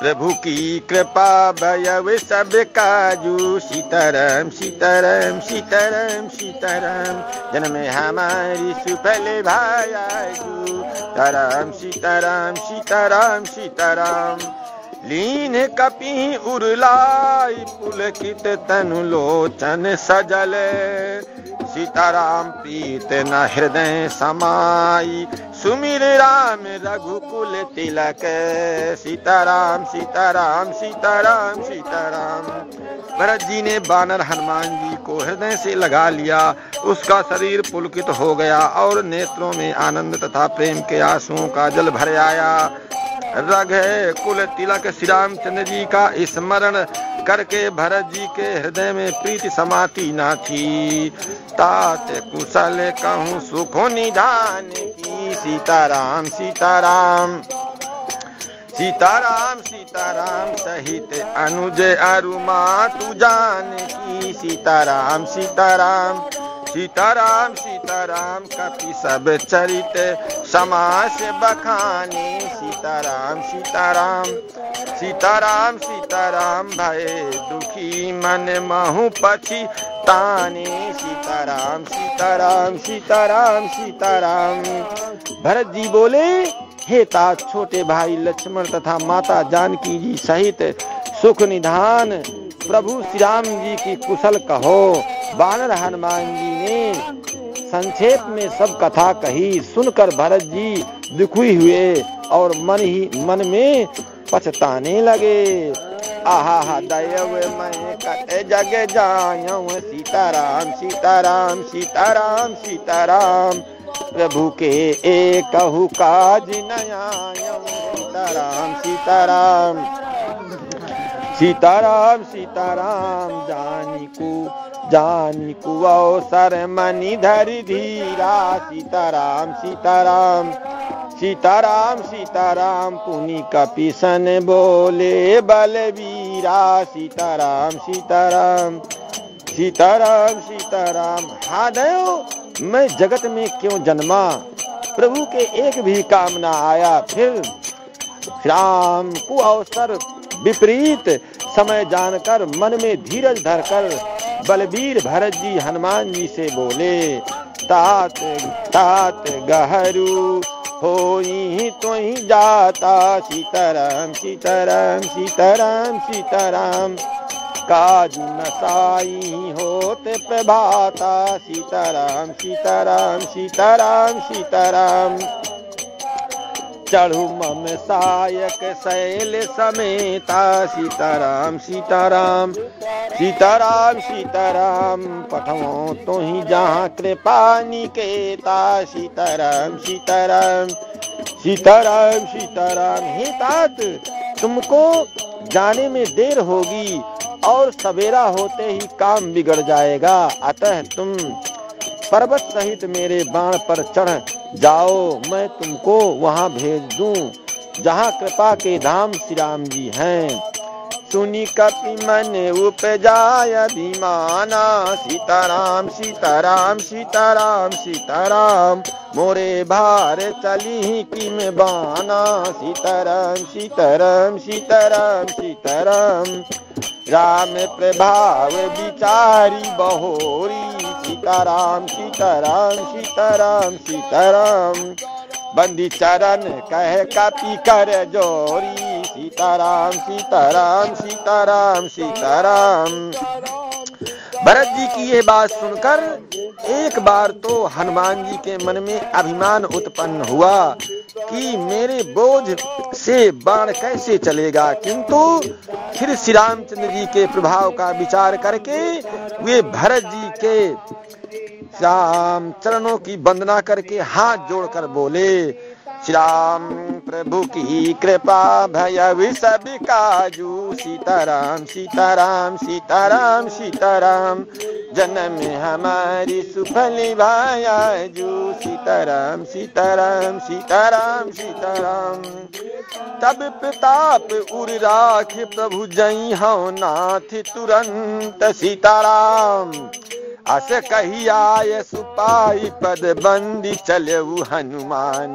प्रभु की कृपा भयव सब काजू सीताराम सीताराम सीताराम सीताराम। जन्म हमारी सुफल भायाजू ताराम सीताराम सीताराम सीताराम। लीन कपि उरलाई पुलकित तनु लोचन सजल सीताराम प्रीत न हृदय समाई सुमिर राम रघुकुल तिलक सीताराम सीताराम सीताराम सीताराम। भरत जी ने बानर हनुमान जी को हृदय से लगा लिया, उसका शरीर पुलकित हो गया और नेत्रों में आनंद तथा प्रेम के आंसुओं का जल भर आया। रघुकुल तिलक श्री रामचंद्र जी का स्मरण करके भरत जी के हृदय में प्रीति समाती ना थी। तात कुशल कहूँ सुखो निधान की सीताराम सीताराम सीताराम सीताराम। सहित अनुज अरुमा तू जान की सीताराम सीताराम सीताराम सीताराम। कपि सब चरित समास बखाने सीताराम सीताराम सीताराम सीताराम। भय दुखी मन महु पछी ताने सीताराम सीताराम सीताराम सीताराम। भरत जी बोले, हे तात छोटे भाई लक्ष्मण तथा माता जानकी जी सहित सुख निधान प्रभु श्री राम जी की कुशल कहो। बानर हनुमान जी ने संक्षेप में सब कथा कही, सुनकर भरत जी दुखी हुए और मन ही मन में पछताने लगे। आहा दयव मैं कत जग जायऊं सीताराम सीताराम सीताराम सीताराम। प्रभु के कहु काज नयायम। सीताराम सीताराम सीताराम सीताराम जानिकु जानिकु अवसर मनि धरि धीरा। सीताराम सीताराम सीताराम सीताराम पुनि कपिसन बोले बलवीरा। सीताराम सीताराम सीताराम सीताराम हादयो मैं जगत में क्यों जन्मा, प्रभु के एक भी काम न आया। फिर राम को अवसर विपरीत समय जानकर मन में धीरज धरकर बलवीर भरत जी हनुमान जी से बोले। तात तात गहरू होई तो ही जाता। सीताराम सीताराम सीताराम सीताराम काज नसाई होत प्रभाता। सीताराम सीताराम सीताराम सीताराम चढ़ू मम सायक शैल समेता। सीताराम सीताराम सीताराम सीताराम पठो तो ही जहाँ कृपा निकेता। सीताराम सीताराम सीताराम सीताराम हे तात तुमको जाने में देर होगी और सवेरा होते ही काम बिगड़ जाएगा, अतः तुम पर्वत सहित मेरे बाण पर चढ़ जाओ, मैं तुमको वहाँ भेज दूं जहाँ कृपा के धाम श्री राम जी हैं। सुनी कपि मन उपजाय अभिमाना। सीताराम सीताराम सीताराम सीताराम मोरे भार चली कि मैं बाना। सीताराम सीताराम सीताराम सीताराम राम प्रभाव विचारी बहोरी। सीताराम सीताराम सीताराम सीताराम बंदी चरण कह कपि कर जोरी। सीताराम सीताराम सीताराम सीताराम भरत जी की यह बात सुनकर एक बार तो हनुमान जी के मन में अभिमान उत्पन्न हुआ कि मेरे बोझ से बाण कैसे चलेगा, किंतु फिर श्री रामचंद्र जी के प्रभाव का विचार करके वे भरत जी के श्याम चरणों की वंदना करके हाथ जोड़कर बोले। श्री राम प्रभु की कृपा भय सब काजू। सीताराम सीताराम सीताराम सीताराम जन्म हमारी सुफली भाया जू। सीताराम सीताराम सीताराम सीताराम तब प्रताप उर राख प्रभु जई हौ नाथ तुरंत। सीताराम अस कही आय सुपाई पद बंदी चलऊ हनुमान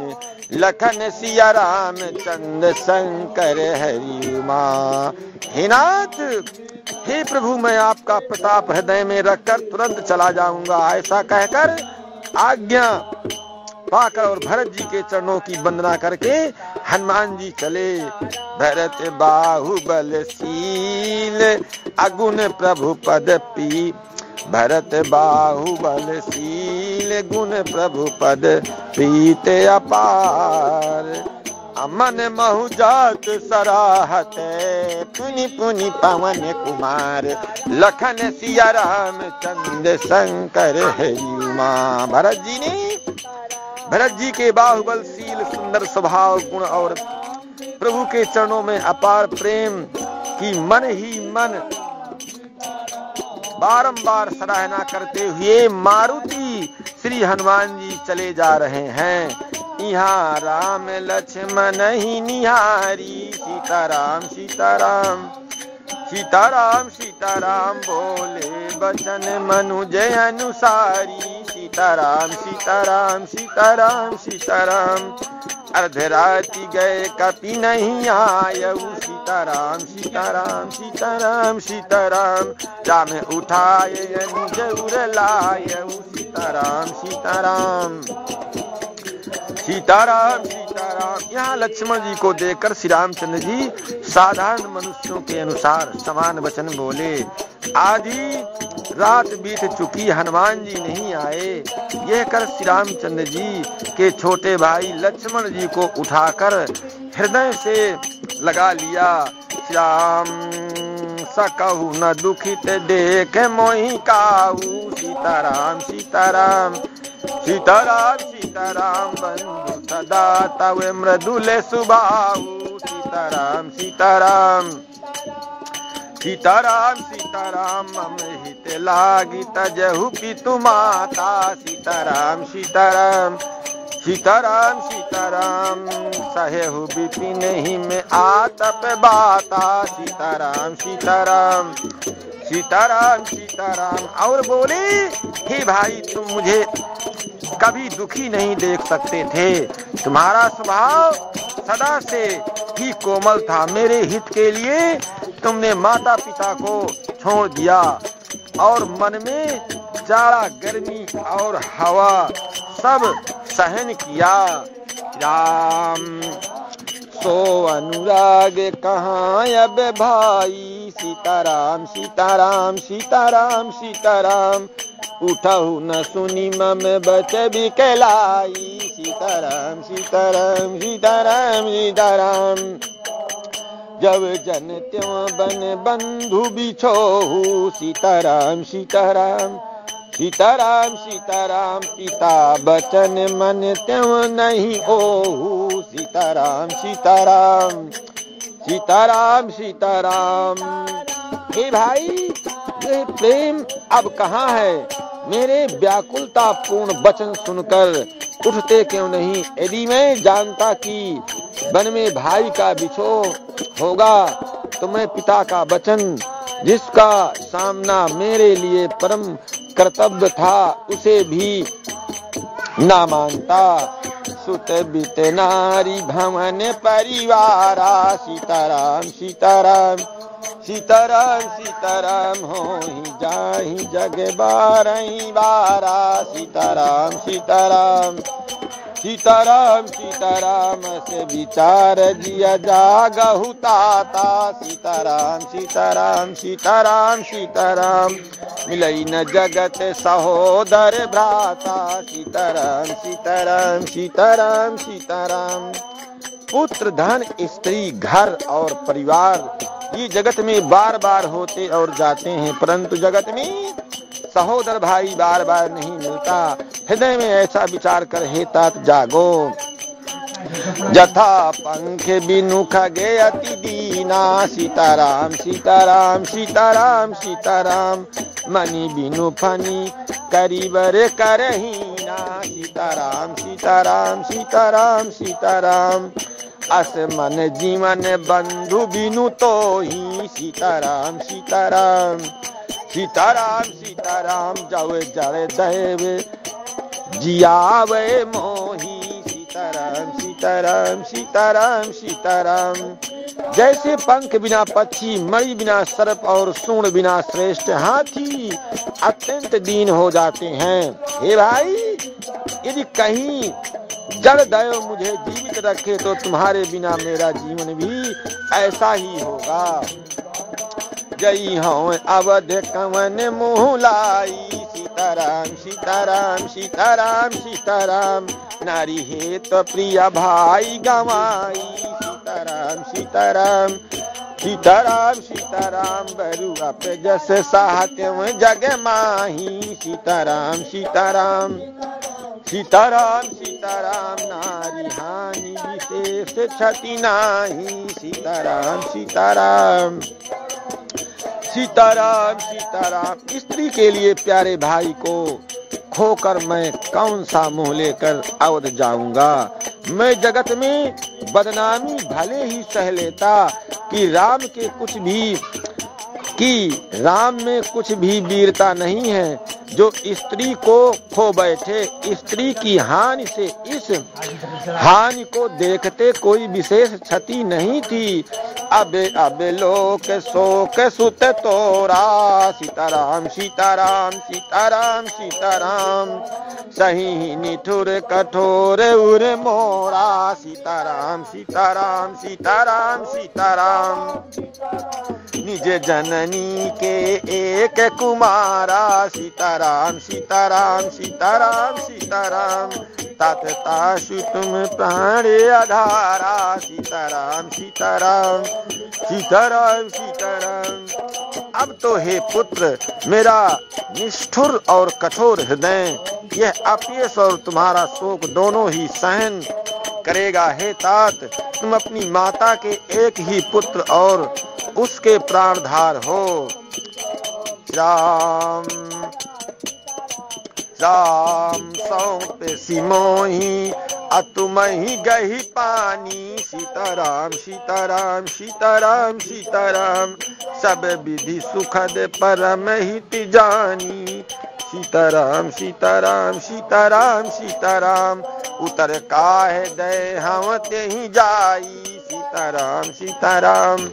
लखन सिया राम चंद्र शंकर हरि उमा। हे नाथ हे प्रभु मैं आपका प्रताप हृदय में रखकर तुरंत चला जाऊंगा, ऐसा कहकर आज्ञा पाकर और भरत जी के चरणों की वंदना करके हनुमान जी चले। भरत बाहुबलशील अगुण प्रभु पद पी। भरत बाहुबलशील गुण प्रभु पद प्रीते अपार अमन महु जात सराहते पुनि पुनि पवन कुमार लखन सिया राम चंद्र शंकर हरि उमा। भरत जी ने भरत जी के बाहुबलशील सुंदर स्वभाव गुण और प्रभु के चरणों में अपार प्रेम की मन ही मन बारंबार सराहना करते हुए मारुति श्री हनुमान जी चले जा रहे हैं। यहाँ राम लक्ष्मण ही निहारी। सीताराम सीताराम सीताराम सीताराम बोले बचन मनु जय अनुसारी। सीताराम सीताराम सीताराम सीताराम अर्धराति गए कपि नहीं आयऊ। सीताराम सीताराम सीताराम सीताराम राम उठाए अनुजर लायऊ। सीताराम सीताराम सीताराम सीताराम यहाँ लक्ष्मण जी को देखकर श्री रामचंद्र जी साधारण मनुष्यों के अनुसार समान वचन बोले। आदि रात बीत चुकी, हनुमान जी नहीं आए, यह कर श्री रामचंद्र जी के छोटे भाई लक्ष्मण जी को उठाकर हृदय से लगा लिया। श्री राम सकहु न दुखित देख मोहि काऊ। सीताराम सीताराम सीताराम सीताराम बंधु सदा तव मृदुले सुबाहु। सीताराम सीताराम सीताराम सीताराम मम हित लागी तजहु पितु माता। सीताराम सीताराम सीताराम सीताराम सहु बिपिन ही में आतप बाता। सीताराम सीताराम सीताराम सीताराम और बोले, हे भाई तुम मुझे कभी दुखी नहीं देख सकते थे, तुम्हारा स्वभाव सदा से ही कोमल था, मेरे हित के लिए तुमने माता पिता को छोड़ दिया और मन में जाड़ा गर्मी और हवा सब सहन किया। राम सो अनुराग कहाँ अब भाई। सीताराम सीताराम सीताराम सीताराम उठहु न सुनी मम बच बिकलाई। सीताराम सीताराम सीताराम सीताराम जब जन त्यों बन बंधु बिछोहु। सीताराम सीताराम सीताराम सीताराम पिता बचन मन त्यों नहीं ओहु। सीताराम सीताराम सीताराम सीताराम हे भाई, ये प्रेम अब कहाँ है। मेरे व्याकुलता पूर्ण वचन सुनकर उठते क्यों नहीं। यदि मैं जानता कि वन में भाई का बिछोह होगा तो मैं पिता का वचन, जिसका सामना मेरे लिए परम कर्तव्य था, उसे भी ना मानता। सुत बित नारी भवन परिवारा। सीताराम सीताराम सीताराम सीताराम हो ही जाहि जग बारही बारा। सीताराम सीताराम सीताराम सीताराम से विचार जिया जागहु ताता। सीताराम सीताराम सीताराम सीताराम मिलई न जगत सहोदर भ्राता। सीताराम सीताराम सीताराम सीताराम पुत्र धन स्त्री घर और परिवार ये जगत में बार बार होते और जाते हैं, परंतु जगत में सहोदर भाई बार बार नहीं मिलता। हृदय में ऐसा विचार कर हे तात जागो। जथा पंख बिनु खगे अति दीना। सीताराम सीताराम सीताराम सीताराम मनी बिनु फनी करीबर करहीना। सीताराम सीताराम सीताराम सीताराम अस मन जीवन बंधु बिनु तो ही। सीताराम सीताराम सीताराम सीताराम जावे जावे देव जियावे मोही। सीताराम सीताराम सीताराम सीताराम जैसे पंख बिना पक्षी, मणि बिना सर्प और सूंड बिना श्रेष्ठ हाथी अत्यंत दीन हो जाते हैं। हे भाई, यदि कहीं जड़ दयो मुझे जीवित रखे तो तुम्हारे बिना मेरा जीवन भी ऐसा ही होगा। जई हूँ अवध कवन मुहलाई। सीताराम सीताराम सीताराम सीताराम नारी हे तो प्रिया भाई गवाई। सीताराम सीताराम सीताराम सीताराम बरुआ पे जस साहत्य जग माही। सीताराम सीताराम सीताराम सीताराम नारी हानि विशेष क्षति नाही। सीताराम सीताराम सीताराम सीताराम स्त्री के लिए प्यारे भाई को खोकर मैं कौन सा मुँह लेकर अवध जाऊंगा। मैं जगत में बदनामी भले ही सह लेता कि राम के कुछ भी कि राम में कुछ भी वीरता नहीं है, जो स्त्री को खो बैठे। स्त्री की हानि से इस हानि को देखते कोई विशेष क्षति नहीं थी। अबे अबे लोक शोक सुत तोरा। सीताराम सीताराम सीताराम सीताराम सही निठुर कठोर उर मोरा। सीताराम सीताराम सीताराम सीताराम निज जननी के एक कुमारा। सीताराम सीताराम सीताराम सीताराम तात ताशु तुम प्राण आधारा। सीताराम सीताराम सीताराम सीताराम अब तो हे पुत्र, मेरा निष्ठुर और कठोर हृदय यह अपयश और तुम्हारा शोक दोनों ही सहन करेगा। हे तात, तुम अपनी माता के एक ही पुत्र और उसके प्राणधार हो। राम राम सौंपे सिमोही अतुमहि गही पानी। सीताराम सीताराम सीताराम सीताराम सब विधि सुखद परम हित जानी। सीताराम सीताराम सीताराम सीताराम उतर काहे दय हम तेहि जाई। सीताराम सीताराम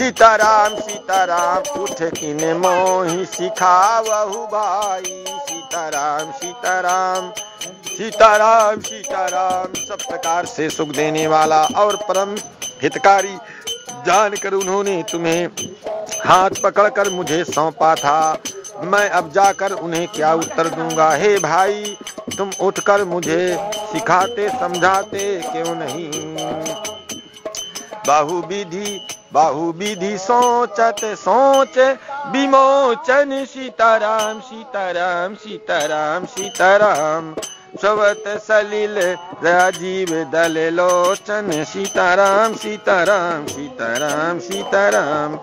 सीताराम सीताराम उठ किन मोहि सिखावहु भाई। सीताराम सीताराम सीताराम सीताराम सब प्रकार से सुख देने वाला और परम हितकारी जानकर उन्होंने तुम्हें हाथ पकड़कर मुझे सौंपा था। मैं अब जाकर उन्हें क्या उत्तर दूंगा। हे भाई, तुम उठकर मुझे सिखाते समझाते क्यों नहीं। बाहुविधि बाहुविधि सोचत सोच विमोचन। सीताराम सीताराम सीताराम सीताराम स्वत सलिल राजीव दल लोचन। सीताराम सीताराम सीताराम सीताराम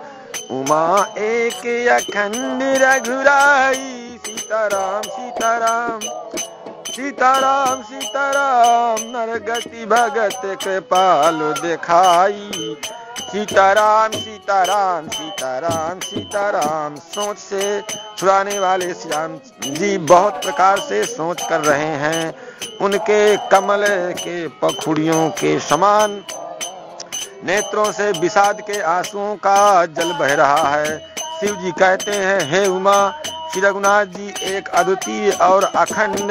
उमा एक अखंड रघुराई। सीताराम सीताराम सीताराम सीताराम नरगति भगत कृपालु दिखाई। सीताराम सीताराम सीताराम सीताराम सोच से छुड़ाने वाले श्री राम जी बहुत प्रकार से सोच कर रहे हैं। उनके कमल के पखुड़ियों के समान नेत्रों से विषाद के आंसुओं का जल बह रहा है। शिव जी कहते हैं, हे उमा, श्री रघुनाथ जी एक अद्वितीय और अखंड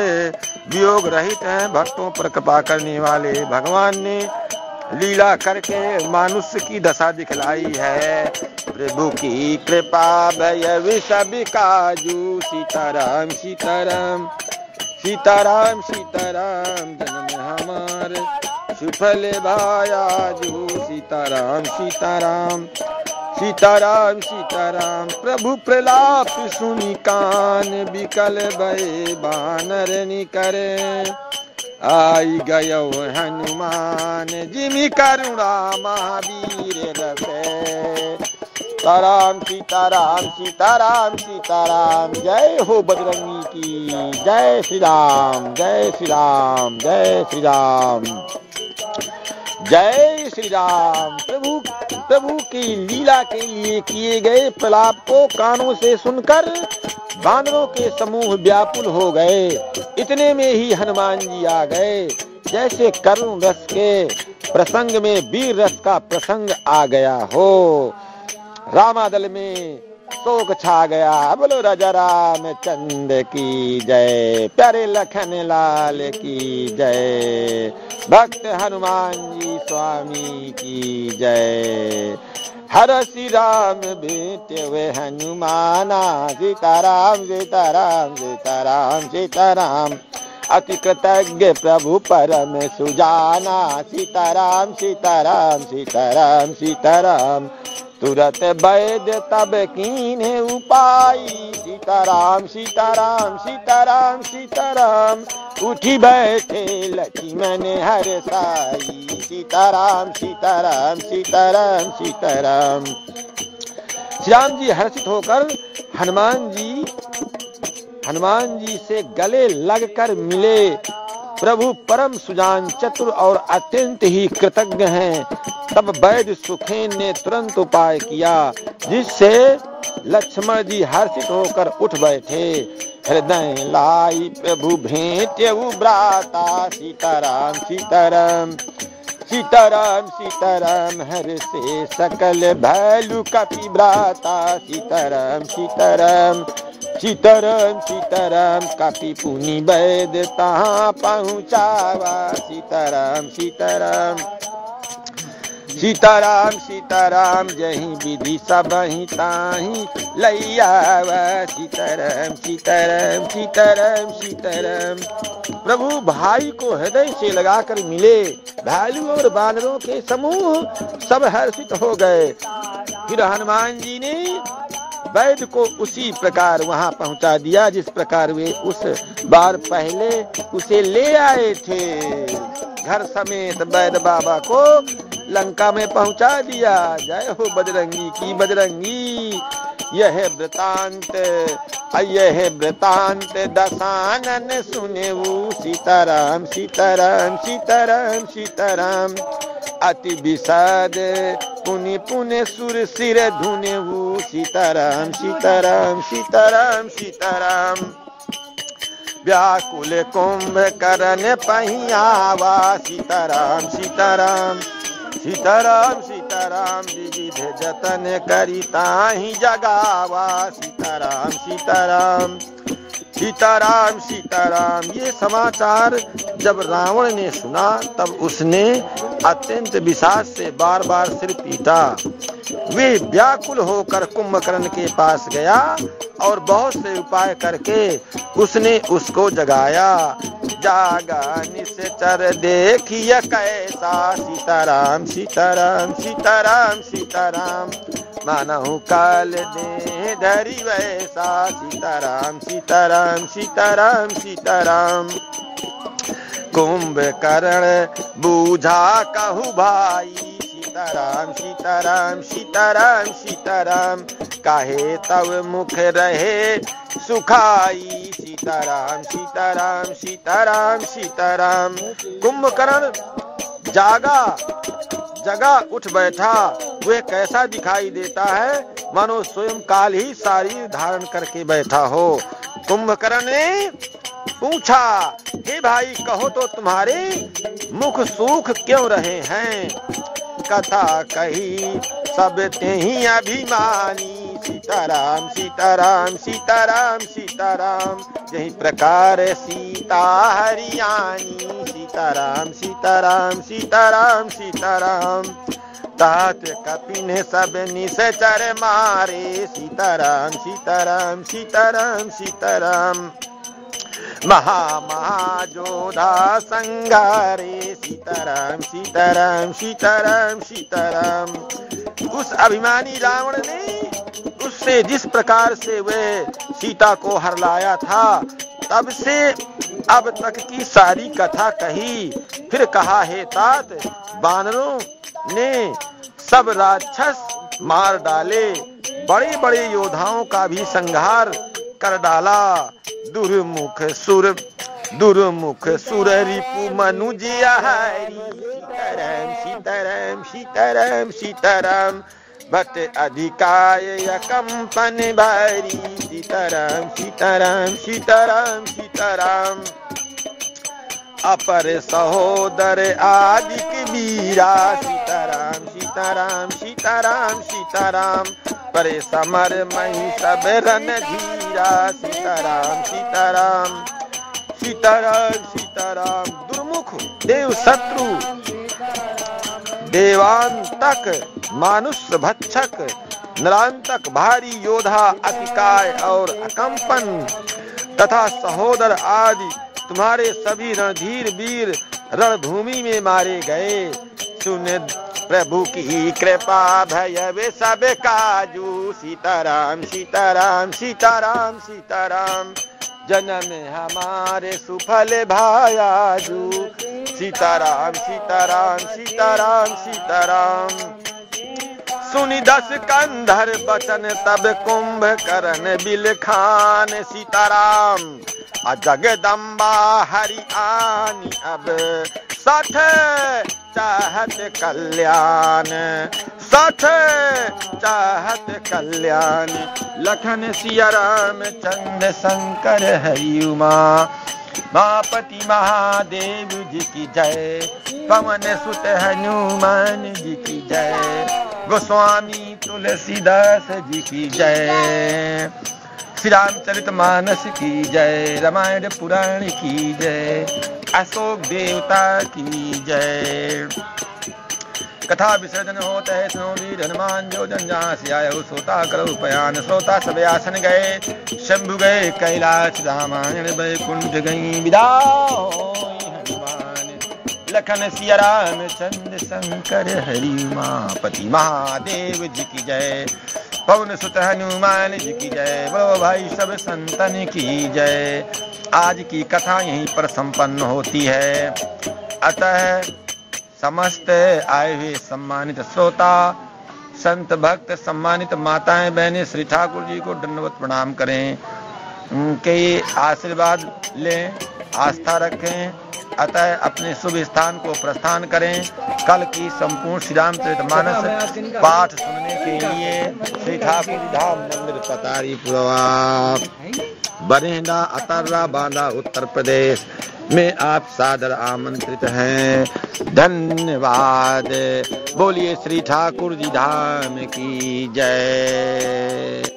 वियोग रहित हैं, भक्तों पर कृपा करने वाले। भगवान ने लीला करके मनुष्य की दशा दिखलाई है। प्रभु की कृपा भय विषम काजू। सीताराम सीताराम सीताराम सीताराम जन्म हमार सुफल भाया जू। सीताराम सीताराम सीताराम सीताराम प्रभु प्रलाप सुनी कान बिकल भये बानर निकरे। आई गयो हनुमान जिमि करुणा महावीर रसे। सीताराम सीताराम सीताराम सीताराम जय हो बजरंगी की जय। श्री राम जय श्री राम जय श्री राम जय श्री राम। प्रभु प्रभु की लीला के लिए किए गए प्रलाप को कानों से सुनकर बानरों के समूह व्याकुल हो गए। इतने में ही हनुमान जी आ गए। जैसे करुण रस के प्रसंग में वीर रस का प्रसंग आ गया हो। रामादल में शोक छा गया। बोलो राजा राम चंद्र की जय। प्यारे लखन लाल की जय। भक्त हनुमान जी स्वामी की जय। हरसि राम बेटे वे हनुमाना। सीताराम सीताराम सीताराम सीताराम अति कृतज्ञ प्रभु परम सुजाना। सीताराम सीताराम सीताराम सीताराम तुरत वैद तब कीन्हे उपाई। सीताराम सीताराम सीताराम सीताराम उठी बैठे लक्ष्मण हर साई। सीताराम सीताराम सीताराम सीताराम श्री राम जी हर्षित होकर हनुमान जी हनुमान जी से गले लगकर मिले। प्रभु परम सुजान चतुर और अत्यंत ही कृतज्ञ हैं। तब वैद्य सुखेन ने तुरंत उपाय किया जिससे लक्ष्मण जी हर्षित होकर उठ बैठे। हृदय लाई प्रभु भेंट उभ्राता। सीताराम सीताराम सीताराम सीताराम हर से सकल भैलु कपि भ्राता। सीताराम सीताराम सीताराम सीताराम काफी पुनि वैद तहाँ पहुँचावा। सीताराम सीताराम सीताराम सीताराम जही विधि सबहि ताहि लैयावा। सीताराम सीताराम सीताराम सीताराम प्रभु भाई को हृदय से लगाकर मिले। भालू और बानरों के समूह सब हर्षित हो गए। फिर हनुमान जी ने वैद्य को उसी प्रकार वहां पहुंचा दिया जिस प्रकार वे उस बार पहले उसे ले आए थे। घर समेत वैद्य बाबा को लंका में पहुंचा दिया। जय हो बजरंगी की बजरंगी। यह वृतांत यह वृतांत दसानन सुनेऊ। सीताराम सीताराम सीताराम सीताराम। अति विषाद पुनि पुनि सुर सिर धुनेऊ। सीताराम सीताराम सीताराम सीताराम। व्याकुल कुंभ करन पहियावा। सीताराम सीताराम सीताराम सीताराम। विविध जतन करिताहि जगावा। सीताराम सीताराम सीताराम सीताराम। ये समाचार जब रावण ने सुना तब उसने अत्यंत विषाद से बार बार सिर पीटा। वे व्याकुल होकर कुंभकर्ण के पास गया और बहुत से उपाय करके उसने उसको जगाया। जागा निश्चर देखिया कैसा। सीताराम सीताराम सीताराम सीताराम। मानहु काल ने धरी वैसा। सीताराम सीताराम सीताराम सीताराम। कुंभकर्ण बूझा कहु भाई। सीताराम सीताराम सीताराम सीताराम। काहे तव मुख रहे सुखाई। सीताराम सीताराम सीताराम सीताराम। कुंभकर्ण जागा जगा उठ बैठा। वह कैसा दिखाई देता है मानो स्वयं काल ही शरीर धारण करके बैठा हो। कुंभकर्ण ने पूछा, हे भाई कहो तो तुम्हारे मुख सूख क्यों रहे हैं। कथा कही सब तेहि अभिमानी। सीताराम सीताराम सीताराम सीताराम। यही प्रकार सीता हरियाणी। सीताराम सीताराम सीताराम सीताराम। तात कपिन सब निसचर मारे। सीताराम सीताराम सीताराम सीताराम। महा महाजोधा संघारे। सीताराम सीताराम सीताराम सीताराम। उस अभिमानी रावण ने उससे जिस प्रकार से वह सीता को हरलाया था तब से अब तक की सारी कथा कही। फिर कहा, हे तात बानरों ने सब राक्षस मार डाले, बड़े बड़े योद्धाओं का भी संहार कर डाला। दुर्मुख सुर दुर्मुख सुर रिपु मनुज हरि। सीताराम सीताराम सीताराम सीताराम। भट अधिकाय कंपन भारी। सीताराम सीताराम सीताराम सीताराम। अपर सहोदर आदिक वीरा। सीताराम सीताराम सीताराम सीताराम। परे समर मही सब रन धीरा। सीताराम सीताराम सीताराम सीताराम। दुर्मुख देव शत्रु देवांतक मानुष्य भक्षक नरांतक भारी योद्धा अतिकाय और अकंपन तथा सहोदर आदि तुम्हारे सभी रणधीर वीर रणभूमि में मारे गए। सुन प्रभु की कृपा भयवे सब काजू। सीताराम सीताराम सीताराम सीताराम। जन्म हमारे सुफल भायाजू। सीताराम सीताराम सीताराम सीताराम। सुनि दस कंधर बचन तब कुंभकर्ण बिलखान। सीताराम जगदम्बा हरियाणी। अब सठ चाहत कल्याण सठ चाहत कल्याण। लखन सिया राम चंद्र शंकर हरि उमा। मापति महादेव जी की जय। पवन सुत हनुमान जी की जय। गोस्वामी तुलसीदास जी की जय। श्री राम चरित मानस की जय। रामायण पुराण की जय। अशोक देवता की जय। कथा विसर्जन होता है वीर हनुमान। जो जन जहाँ से आयो सोता करो पयान। सोता सब आसन गए शंभु गए कैलाश। रामायण वैकुंठ गई विदा होय हनुमान। लखन सिया राम चंद्र शंकर हरि उमापति महादेव जी की जय। पवन सुत हनुमान जी की जय। बोलो भाई सब संतन की जय। आज की कथा यहीं पर संपन्न होती है। अतः समस्त आए हुए सम्मानित श्रोता, संत भक्त, सम्मानित माताएं बहनें श्री ठाकुर जी को दंडवत प्रणाम करें, उनके आशीर्वाद लें, आस्था रखें। अतः अपने शुभ स्थान को प्रस्थान करें। कल की संपूर्ण श्री राम चरित मानस पाठ सुनने के लिए श्री ठाकुर धाम मंदिर पतारीपुरवा बरेंडा अतर्रा बांदा उत्तर प्रदेश में आप सादर आमंत्रित हैं। धन्यवाद। बोलिए श्री ठाकुर जी धाम की जय।